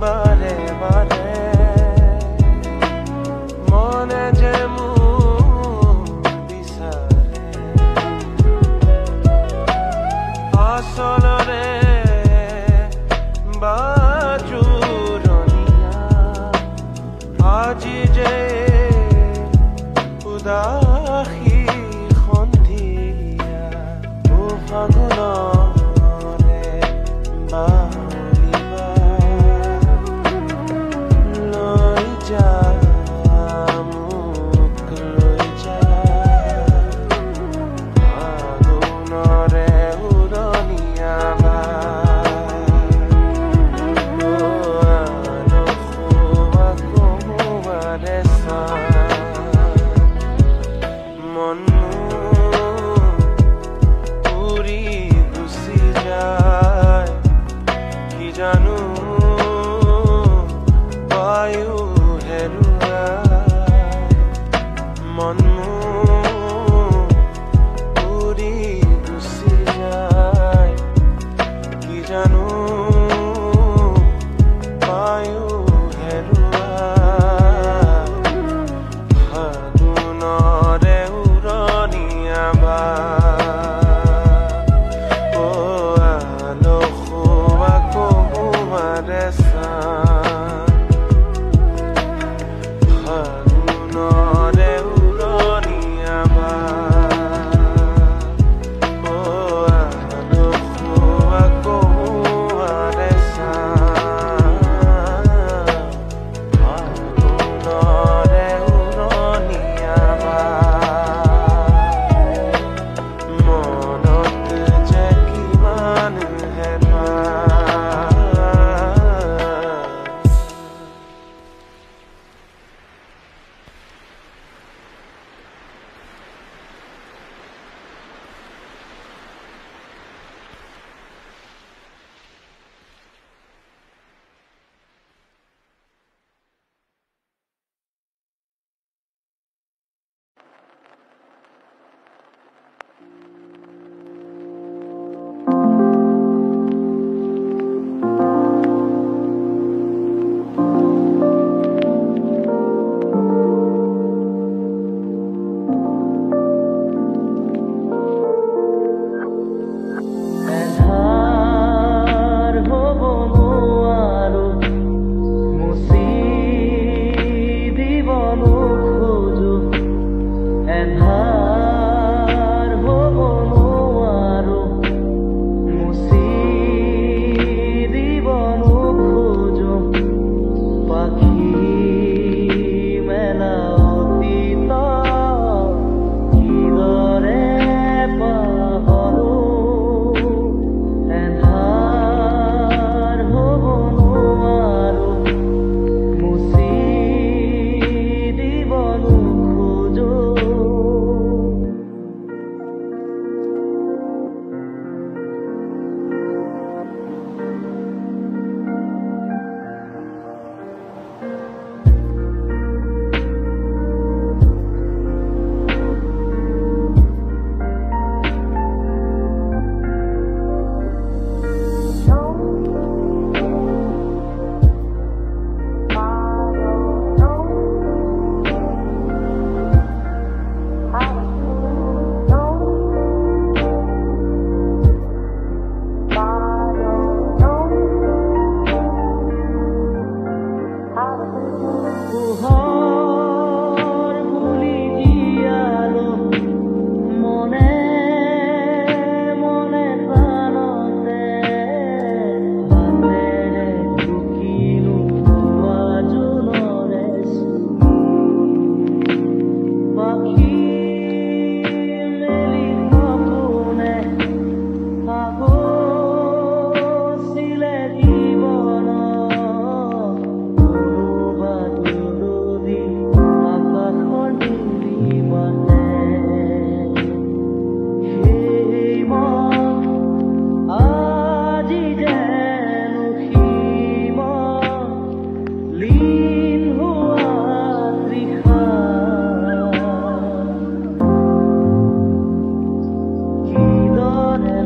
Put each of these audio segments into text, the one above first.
But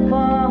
الصفا.